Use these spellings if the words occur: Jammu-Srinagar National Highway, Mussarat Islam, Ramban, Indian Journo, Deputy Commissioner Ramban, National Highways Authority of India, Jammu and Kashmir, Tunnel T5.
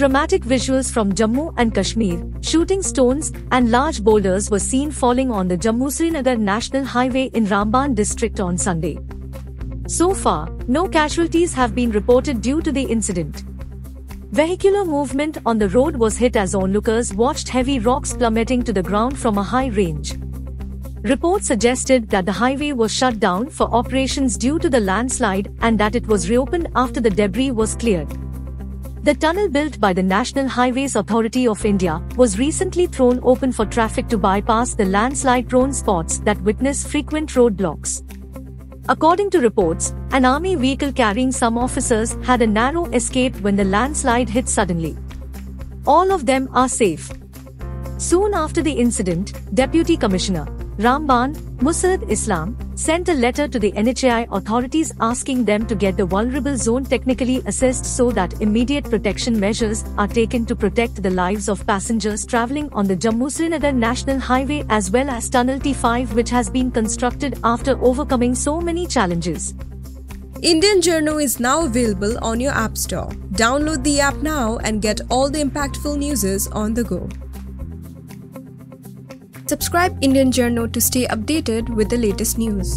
dramatic visuals from Jammu and Kashmir, shooting stones and large boulders were seen falling on the Jammu-Srinagar National Highway in Ramban district on Sunday. So far, no casualties have been reported due to the incident. Vehicular movement on the road was hit as onlookers watched heavy rocks plummeting to the ground from a high range. Reports suggested that the highway was shut down for operations due to the landslide and that it was reopened after the debris was cleared. The tunnel built by the National Highways Authority of India was recently thrown open for traffic to bypass the landslide-prone spots that witness frequent roadblocks. According to reports, an army vehicle carrying some officers had a narrow escape when the landslide hit suddenly. All of them are safe. Soon after the incident, Deputy Commissioner Ramban, Mussarat Islam, sent a letter to the NHAI authorities asking them to get the vulnerable zone technically assessed so that immediate protection measures are taken to protect the lives of passengers travelling on the Jammu-Srinagar National Highway as well as Tunnel T5, which has been constructed after overcoming so many challenges. Indian Journo is now available on your App Store. Download the app now and get all the impactful news on the go. Subscribe Indian Journo to stay updated with the latest news.